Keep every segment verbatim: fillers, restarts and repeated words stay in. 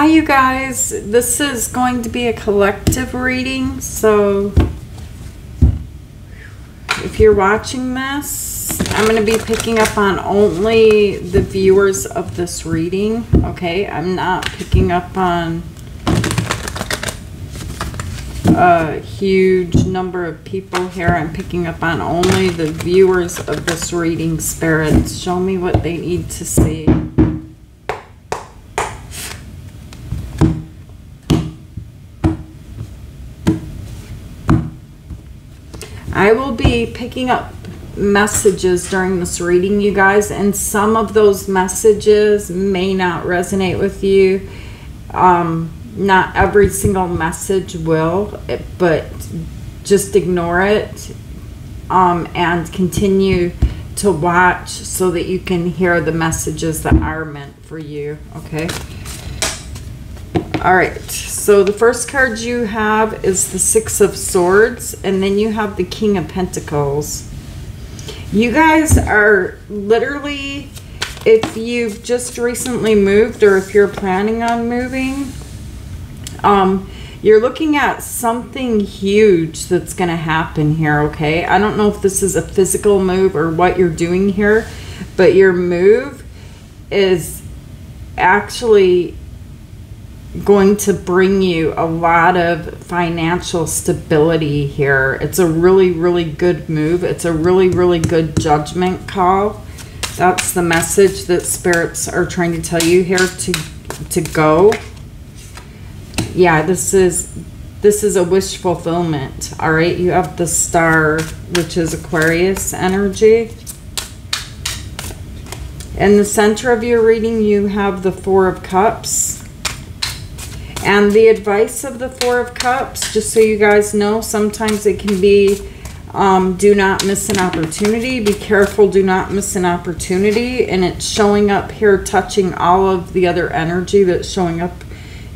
Hi, you guys. This is going to be a collective reading, so if you're watching this, I'm going to be picking up on only the viewers of this reading, okay? I'm not picking up on a huge number of people here. I'm picking up on only the viewers of this reading, spirits. Show me what they need to see. I will be picking up messages during this reading, you guys, and some of those messages may not resonate with you. Um, not every single message will, but just ignore it um, and continue to watch so that you can hear the messages that are meant for you, okay? All right, so the first card you have is the Six of Swords, and then you have the King of Pentacles. You guys are literally, if you've just recently moved or if you're planning on moving, um, you're looking at something huge that's going to happen here, okay? I don't know if this is a physical move or what you're doing here, but your move is actually going to bring you a lot of financial stability here. It's a really, really good move. It's a really, really good judgment call. That's the message that spirits are trying to tell you here to to go. Yeah, this is this is a wish fulfillment. All right, you have the Star, which is Aquarius energy. In the center of your reading, you have the Four of Cups. And the advice of the Four of Cups, just so you guys know, sometimes it can be um, do not miss an opportunity. Be careful, do not miss an opportunity. And it's showing up here, touching all of the other energy that's showing up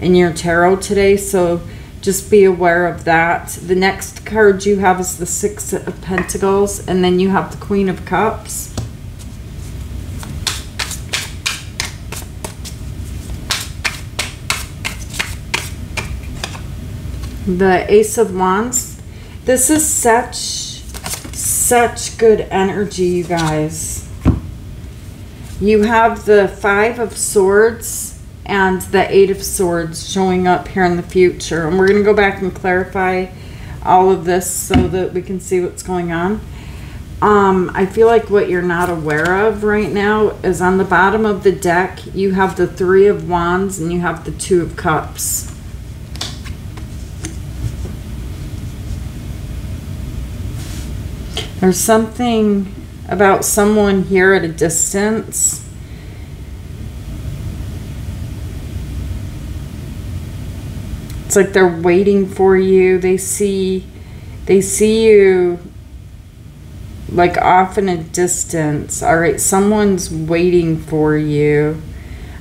in your tarot today. So just be aware of that. The next card you have is the Six of Pentacles, and then you have the Queen of Cups. The Ace of Wands. This is such, such good energy, you guys. You have the Five of Swords and the Eight of Swords showing up here in the future. And we're going to go back and clarify all of this so that we can see what's going on. Um, I feel like what you're not aware of right now is on the bottom of the deck, you have the Three of Wands and you have the Two of Cups. There's something about someone here at a distance. It's like they're waiting for you. They see, they see you like off in a distance. All right, someone's waiting for you.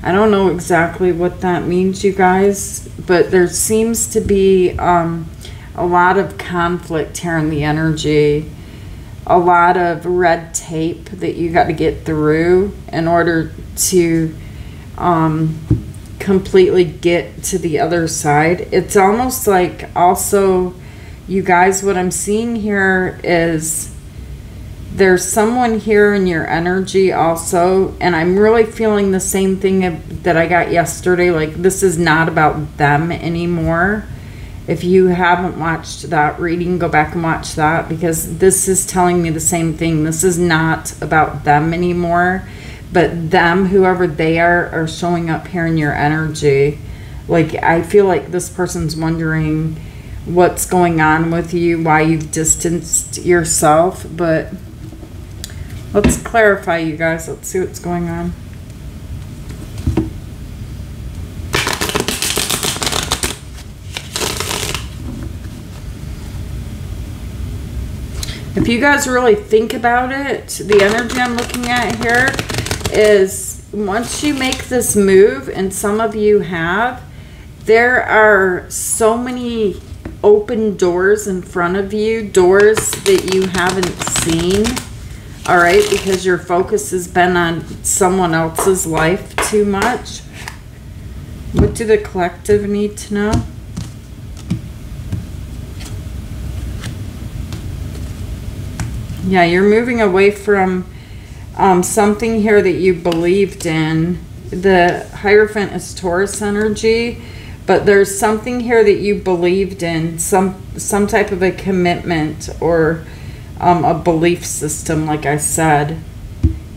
I don't know exactly what that means, you guys, but there seems to be um, a lot of conflict here in the energy. A lot of red tape that you got to get through in order to um, completely get to the other side. It's almost like also, you guys, what I'm seeing here is there's someone here in your energy also, and I'm really feeling the same thing that I got yesterday. Like, this is not about them anymore. If you haven't watched that reading, go back and watch that, because this is telling me the same thing. This is not about them anymore, but them, whoever they are, are showing up here in your energy. Like, I feel like this person's wondering what's going on with you, why you've distanced yourself, but let's clarify, you guys. Let's see what's going on. If you guys really think about it, the energy I'm looking at here is once you make this move, and some of you have, there are so many open doors in front of you, doors that you haven't seen, all right, because your focus has been on someone else's life too much. What do the collective need to know? Yeah, you're moving away from um, something here that you believed in. The Hierophant is Taurus energy, but there's something here that you believed in, some some type of a commitment or um, a belief system, like I said,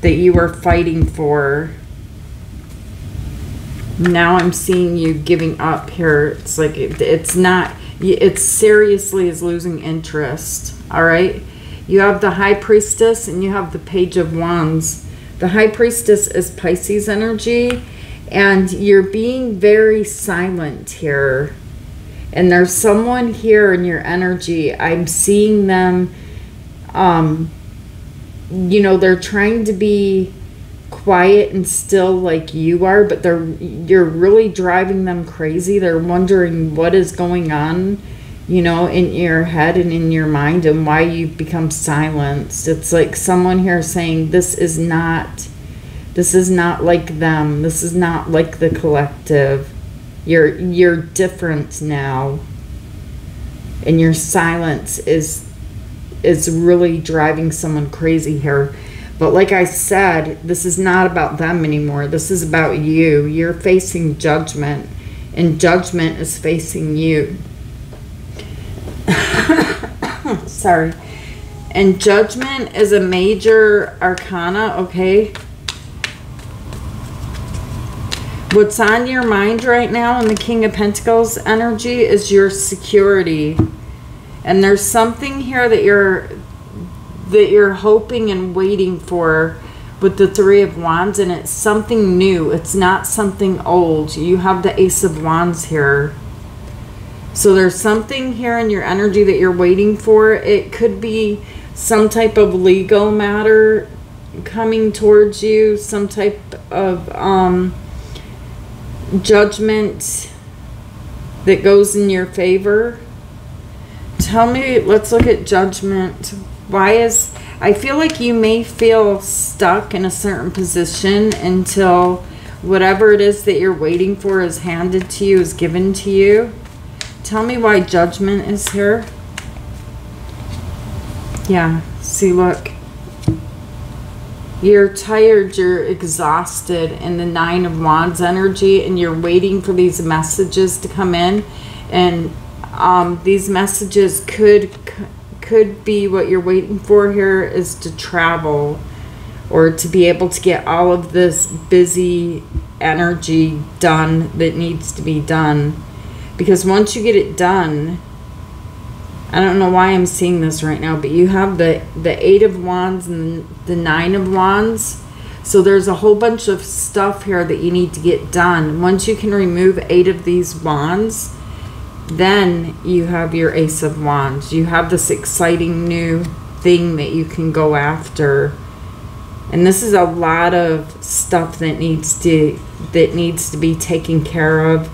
that you were fighting for. Now I'm seeing you giving up here. It's like it, it's not, it seriously is losing interest, all right? You have the High Priestess and you have the Page of Wands. The High Priestess is Pisces energy, and you're being very silent here. And there's someone here in your energy. I'm seeing them, um, you know, they're trying to be quiet and still like you are, but they're you're really driving them crazy. They're wondering what is going on, you know, in your head and in your mind, and why you've become silenced. It's like someone here saying, this is not, this is not like them. This is not like the collective. You're, you're different now. And your silence is, is really driving someone crazy here. But like I said, this is not about them anymore. This is about you. You're facing judgment, and judgment is facing you. Sorry. And judgment is a major arcana, okay? What's on your mind right now in the King of Pentacles energy is your security. And there's something here that you're that you're hoping and waiting for with the Three of Wands, and it's something new. It's not something old. You have the Ace of Wands here. So there's something here in your energy that you're waiting for. It could be some type of legal matter coming towards you, some type of um, judgment that goes in your favor. Tell me, let's look at judgment. Why is, I feel like you may feel stuck in a certain position until whatever it is that you're waiting for is handed to you, is given to you. Tell me why judgment is here. Yeah, see, look. You're tired, you're exhausted in the Nine of Wands energy, and you're waiting for these messages to come in. And um, these messages could, could be what you're waiting for here is to travel or to be able to get all of this busy energy done that needs to be done. Because once you get it done, I don't know why I'm seeing this right now, but you have the, the Eight of Wands and the Nine of Wands. So there's a whole bunch of stuff here that you need to get done. Once you can remove eight of these wands, then you have your Ace of Wands. You have this exciting new thing that you can go after. And this is a lot of stuff that needs to, that needs to be taken care of.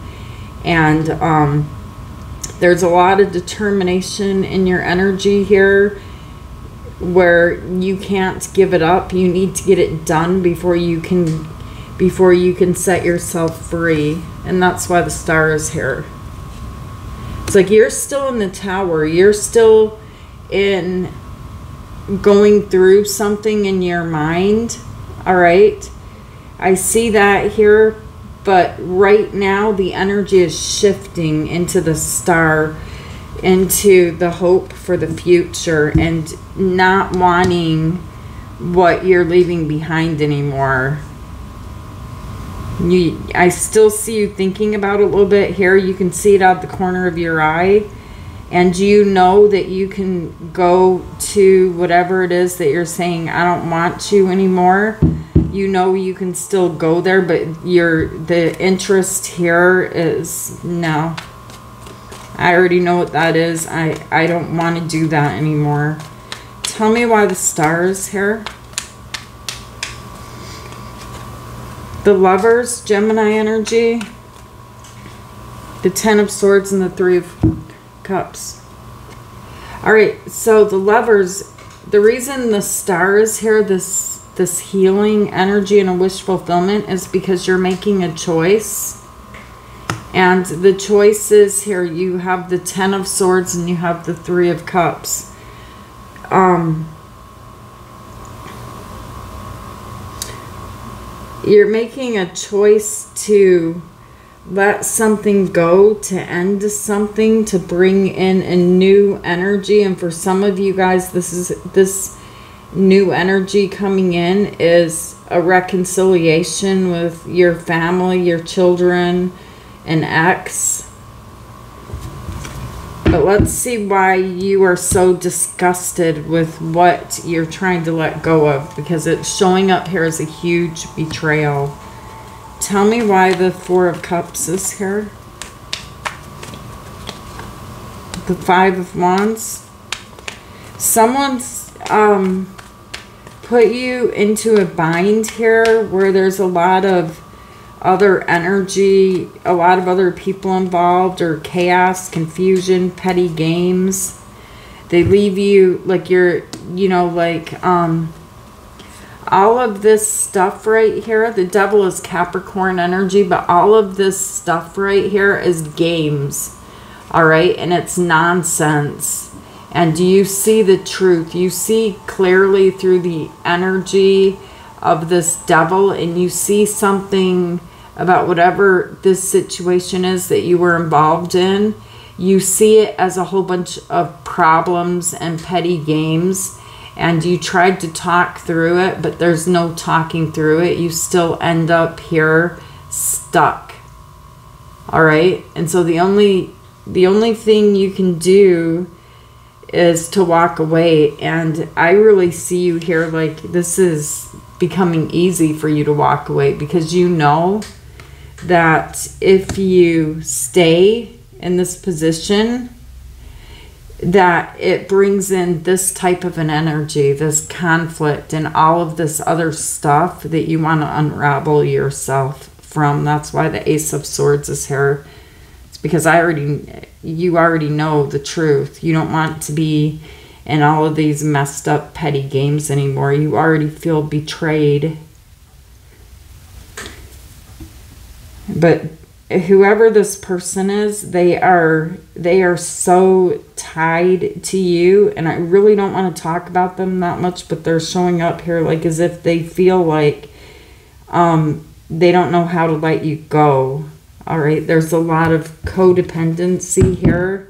And um, there's a lot of determination in your energy here where you can't give it up. You need to get it done before you can before you can set yourself free. And that's why the Star is here. It's like you're still in the Tower. You're still in going through something in your mind. All right. I see that here. But right now, the energy is shifting into the Star, into the hope for the future, and not wanting what you're leaving behind anymore. You, I still see you thinking about it a little bit here. You can see it out the corner of your eye. And you know that you can go to whatever it is that you're saying, I don't want you anymore. You know you can still go there, but your the interest here is no. I already know what that is. I, I don't want to do that anymore. Tell me why the Star is here. The Lovers, Gemini energy. The Ten of Swords and the Three of Cups. All right, so the Lovers, the reason the Star is here, this This healing energy and a wish fulfillment, is because you're making a choice. And the choices here, you have the Ten of Swords and you have the Three of Cups. Um, you're making a choice to let something go, to end something, to bring in a new energy. And for some of you guys, this is this new energy coming in is a reconciliation with your family, your children, an ex. But let's see why you are so disgusted with what you're trying to let go of, because it's showing up here as a huge betrayal. Tell me why the Four of Cups is here. The Five of Wands. Someone's um, put you into a bind here where there's a lot of other energy, a lot of other people involved, or chaos, confusion, petty games. They leave you like you're, you know, like... um. All of this stuff right here, the devil is Capricorn energy, but all of this stuff right here is games, all right? And it's nonsense. And you see the truth. You see clearly through the energy of this devil, and you see something about whatever this situation is that you were involved in. You see it as a whole bunch of problems and petty games. And you tried to talk through it, but there's no talking through it. You still end up here stuck. All right? And so the only the only thing you can do is to walk away. And I really see you here like this is becoming easy for you to walk away, because you know that if you stay in this position, that it brings in this type of an energy, this conflict, and all of this other stuff that you want to unravel yourself from. That's why the Ace of Swords is here. It's because I already, you already know the truth. You don't want to be in all of these messed up petty games anymore. You already feel betrayed. But whoever this person is, they are they are so tied to you, and I really don't want to talk about them that much, but they're showing up here like as if they feel like um they don't know how to let you go. All right, there's a lot of codependency here.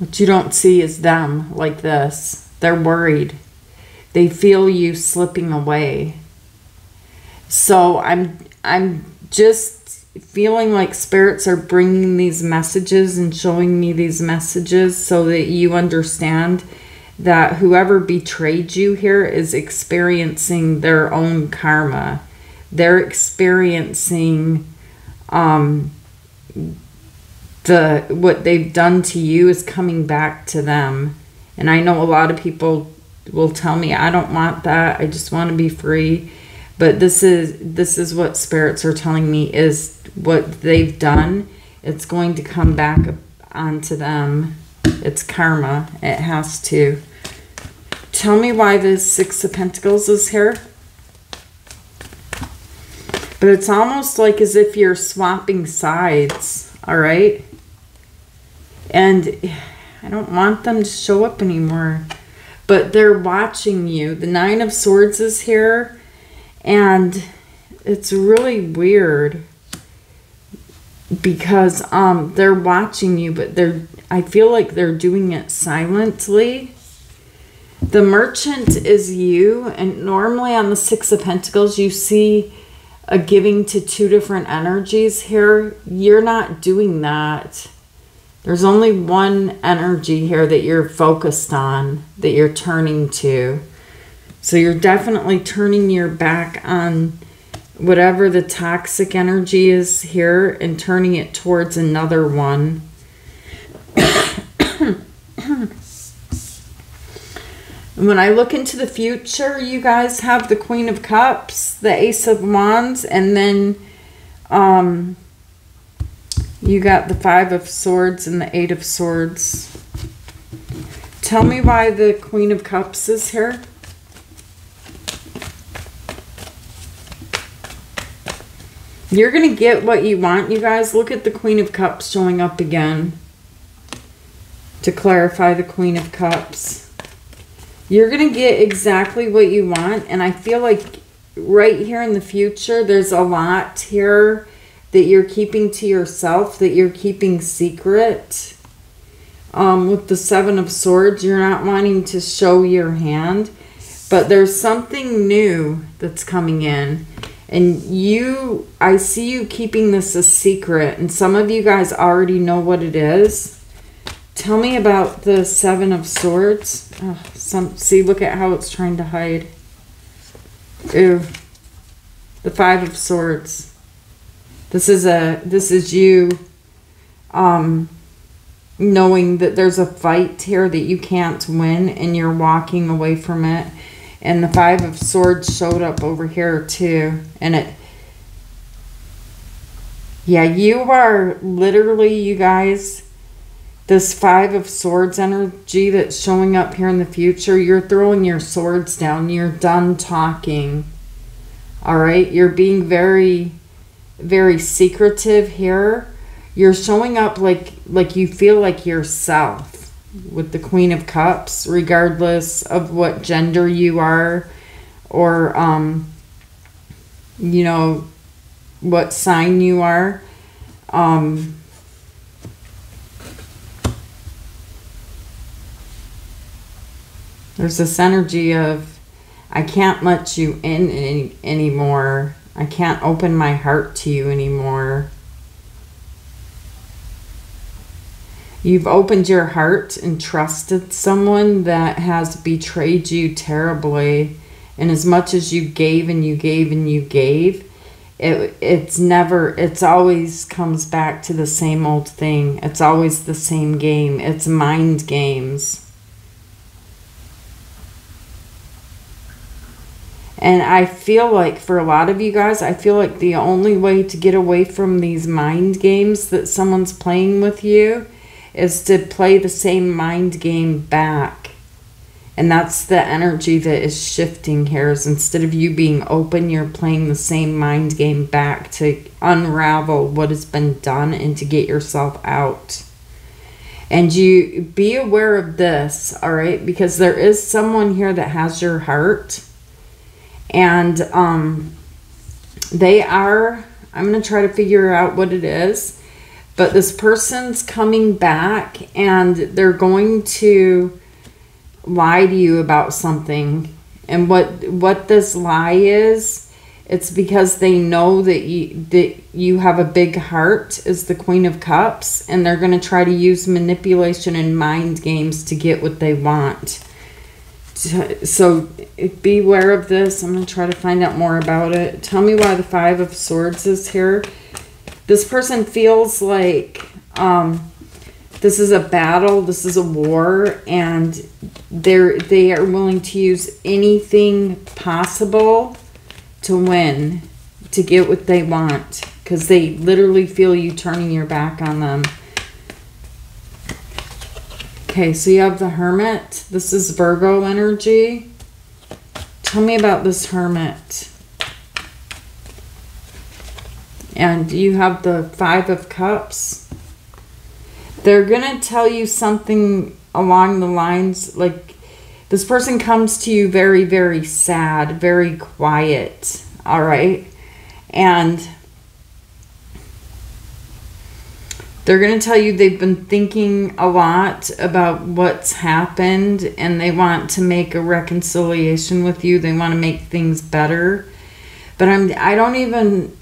What you don't see is them like this. They're worried. They feel you slipping away. So I'm I'm just feeling like spirits are bringing these messages and showing me these messages so that you understand that whoever betrayed you here is experiencing their own karma. They're experiencing um, the what they've done to you is coming back to them. And I know a lot of people will tell me, I don't want that. I just want to be free. But this is this is what spirits are telling me is what they've done. It's going to come back onto them. It's karma. It has to. Tell me why the Six of Pentacles is here. But it's almost like as if you're swapping sides, all right? And I don't want them to show up anymore. But they're watching you. The Nine of Swords is here. And it's really weird because um, they're watching you, but they're I feel like they're doing it silently. The Merchant is you, and normally on the Six of Pentacles, you see a giving to two different energies here. You're not doing that. There's only one energy here that you're focused on, that you're turning to. So you're definitely turning your back on whatever the toxic energy is here and turning it towards another one. When I look into the future, you guys have the Queen of Cups, the Ace of Wands, and then um, you got the Five of Swords and the Eight of Swords. Tell me why the Queen of Cups is here. You're going to get what you want, you guys. Look at the Queen of Cups showing up again to clarify the Queen of Cups. You're going to get exactly what you want. And I feel like right here in the future, there's a lot here that you're keeping to yourself, that you're keeping secret. Um, with the Seven of Swords, you're not wanting to show your hand. But there's something new that's coming in. And you, I see you keeping this a secret. And some of you guys already know what it is. Tell me about the Seven of Swords. Oh, some, see, look at how it's trying to hide. Ew. The Five of Swords. This is a, this is you um, knowing that there's a fight here that you can't win and you're walking away from it. And the Five of Swords showed up over here too. And it, yeah, you are literally, you guys, this Five of Swords energy that's showing up here in the future, you're throwing your swords down. You're done talking. All right? You're being very, very secretive here. You're showing up like, like you feel like yourself. With the Queen of Cups, regardless of what gender you are or, um, you know, what sign you are. Um, there's this energy of, I can't let you in any, anymore. I can't open my heart to you anymore. You've opened your heart and trusted someone that has betrayed you terribly. And as much as you gave and you gave and you gave, it it's never, it's always comes back to the same old thing. It's always the same game. It's mind games. And I feel like for a lot of you guys, I feel like the only way to get away from these mind games that someone's playing with you is to play the same mind game back. And that's the energy that is shifting here, is instead of you being open, you're playing the same mind game back to unravel what has been done and to get yourself out. And you be aware of this, all right? Because there is someone here that has your heart. And um, they are, I'm going to try to figure out what it is. But this person's coming back and they're going to lie to you about something. And what what this lie is, it's because they know that you, that you have a big heart, is the Queen of Cups. And they're going to try to use manipulation and mind games to get what they want. So beware of this. I'm going to try to find out more about it. Tell me why the Five of Swords is here. This person feels like um, this is a battle, this is a war, and they're, they are willing to use anything possible to win, to get what they want, because they literally feel you turning your back on them. Okay, so you have the Hermit. This is Virgo energy. Tell me about this Hermit. And you have the Five of Cups. They're going to tell you something along the lines, like this person comes to you very, very sad, very quiet, all right? And they're going to tell you they've been thinking a lot about what's happened and they want to make a reconciliation with you. They want to make things better. But I'm, I don't even...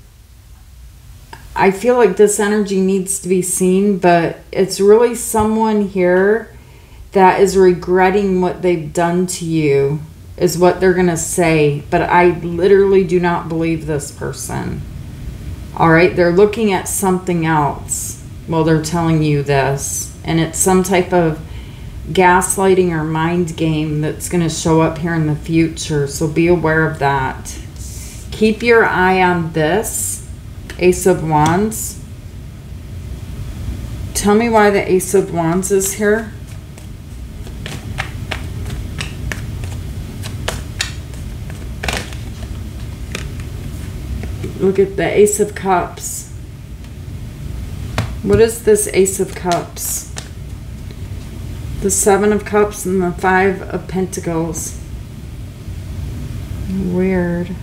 I feel like this energy needs to be seen, but it's really someone here that is regretting what they've done to you is what they're going to say. But I literally do not believe this person. All right. They're looking at something else while they're telling you this. And it's some type of gaslighting or mind game that's going to show up here in the future. So be aware of that. Keep your eye on this. Ace of Wands. Tell me why the Ace of Wands is here. Look at the Ace of Cups. What is this Ace of Cups? The Seven of Cups and the Five of Pentacles. Weird.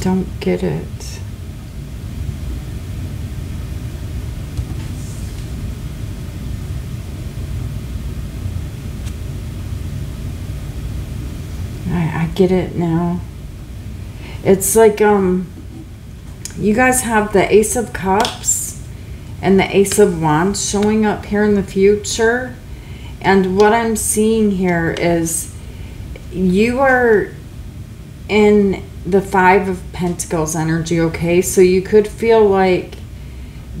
Don't get it. I, I get it now. It's like um you guys have the Ace of Cups and the Ace of Wands showing up here in the future, and what I'm seeing here is you are in the Five of Pentacles energy, okay? So you could feel like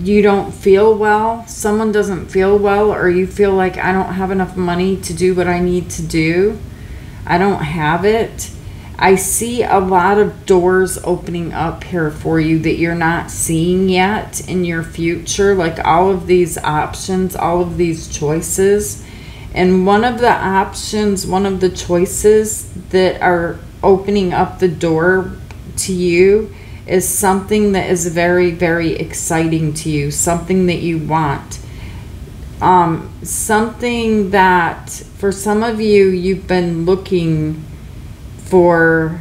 you don't feel well, someone doesn't feel well, or you feel like I don't have enough money to do what I need to do. I don't have it. I see a lot of doors opening up here for you that you're not seeing yet in your future, like all of these options, all of these choices. And one of the options, one of the choices that are opening up the door to you is something that is very, very exciting to you, something that you want, um, something that for some of you, you've been looking for,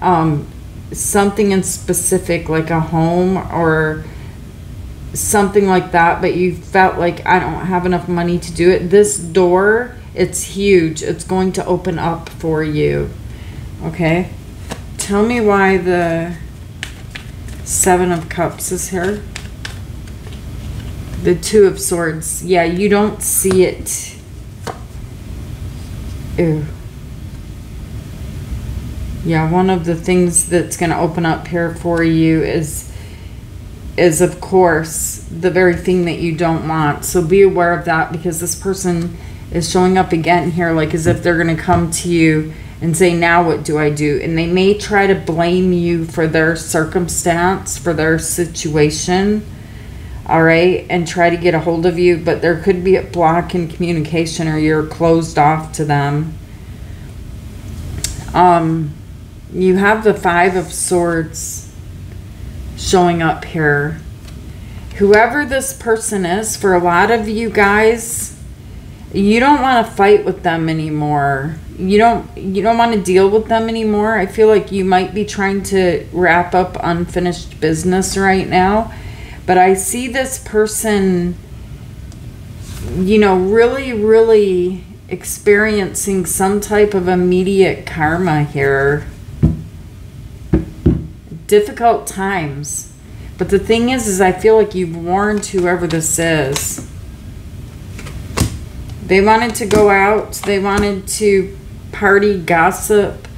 um, something in specific, like a home or something like that, but you felt like I don't have enough money to do it. This door, it's huge. It's going to open up for you. Okay, tell me why the Seven of Cups is here. The Two of Swords. Yeah, you don't see it. Ew. Yeah, one of the things that's going to open up here for you is, is of course, the very thing that you don't want. So be aware of that, because this person is showing up again here like as if they're going to come to you and say, now what do I do? And they may try to blame you for their circumstance, for their situation, all right, and try to get a hold of you, but there could be a block in communication, or you're closed off to them. Um, you have the Five of Swords showing up here. Whoever this person is, for a lot of you guys, you don't want to fight with them anymore. You don't you don't want to deal with them anymore. I feel like you might be trying to wrap up unfinished business right now. But I see this person, you know, really, really experiencing some type of immediate karma here. Difficult times. But the thing is, is I feel like you've warned whoever this is. They wanted to go out. They wanted to party, gossip,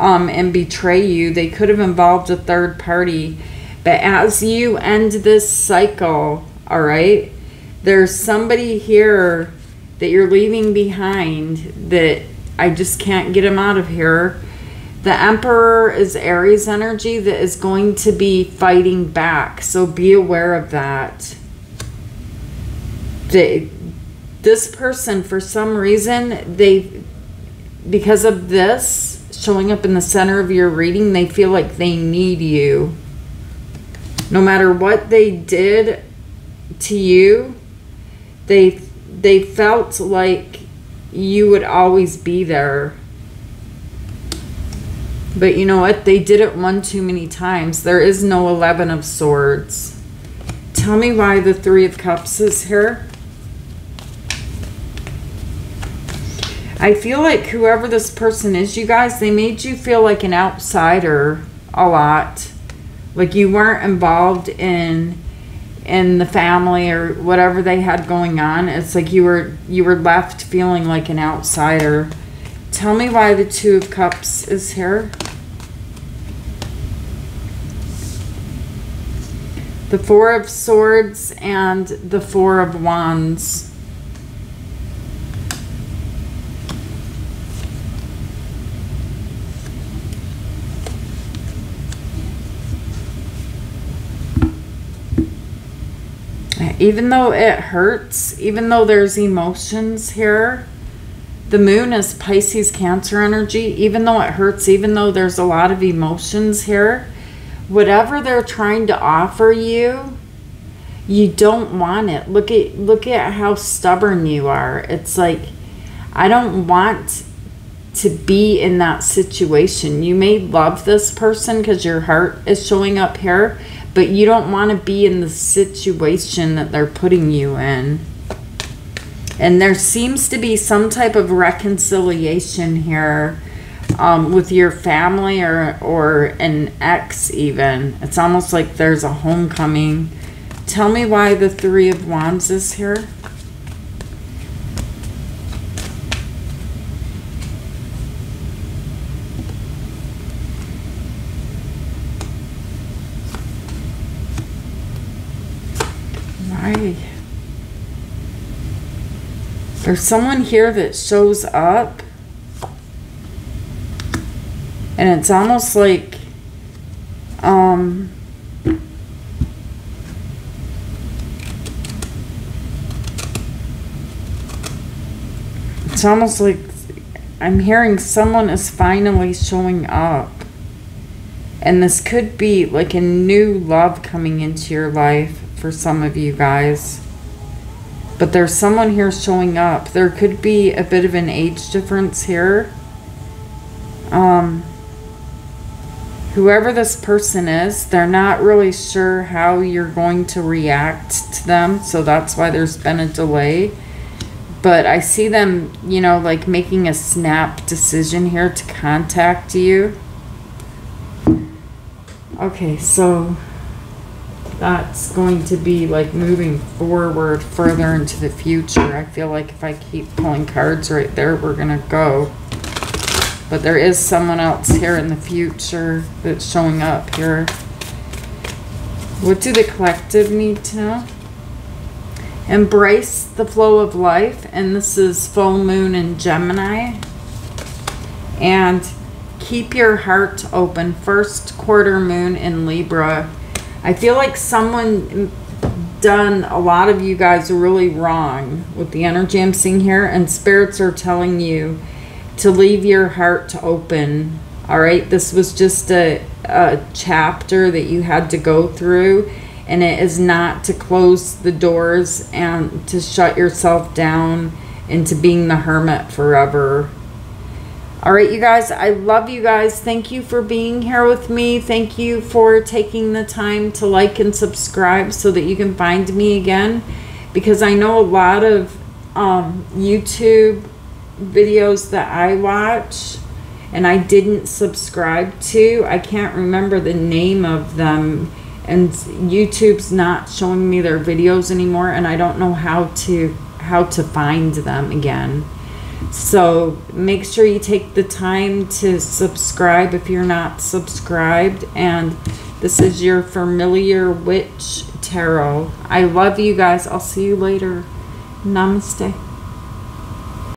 um, and betray you. They could have involved a third party. But as you end this cycle, all right, there's somebody here that you're leaving behind that I just can't get him out of here. The Emperor is Aries energy that is going to be fighting back. So be aware of that. They, this person, for some reason, they... because of this showing up in the center of your reading, they feel like they need you. No matter what they did to you, they they felt like you would always be there. But you know what? They did it one too many times. There is no eleven of Swords. Tell me why the Three of Cups is here. I feel like whoever this person is, you guys, they made you feel like an outsider a lot. Like you weren't involved in in the family or whatever they had going on. It's like you were you were left feeling like an outsider. Tell me why the Two of Cups is here. The Four of Swords and the Four of Wands. even though it hurts, even though there's emotions here, the moon is Pisces Cancer energy. Even though it hurts, even though there's a lot of emotions here, whatever they're trying to offer you, you don't want it. Look at look at how stubborn you are. It's like, I don't want to be in that situation. You may love this person because your heart is showing up here, but you don't want to be in the situation that they're putting you in. And there seems to be some type of reconciliation here um, with your family or, or an ex even. It's almost like there's a homecoming. Tell me why the Three of Wands is here. Why? There's someone here that shows up, and it's almost like um, it's almost like I'm hearing someone is finally showing up, and this could be like a new love coming into your life for some of you guys. But there's someone here showing up. There could be a bit of an age difference here. Um, whoever this person is, they're not really sure how you're going to react to them. So that's why there's been a delay. But I see them, you know, like making a snap decision here to contact you. Okay, so that's going to be like moving forward further into the future. I feel like if I keep pulling cards right there, we're going to go. But there is someone else here in the future that's showing up here. What do the collective need to know? Embrace the flow of life. And this is full moon in Gemini. And keep your heart open. First quarter moon in Libra. I feel like someone done a lot of you guys really wrong with the energy I'm seeing here. And spirits are telling you to leave your heart open. All right. This was just a, a chapter that you had to go through. And it is not to close the doors and to shut yourself down into being the hermit forever. All right, you guys, I love you guys. Thank you for being here with me. Thank you for taking the time to like and subscribe so that you can find me again, because I know a lot of um, YouTube videos that I watch and I didn't subscribe to. I can't remember the name of them, and YouTube's not showing me their videos anymore, and I don't know how to how to find them again. So make sure you take the time to subscribe if you're not subscribed. And this is your Familiar Witch Tarot. I love you guys. I'll see you later. Namaste.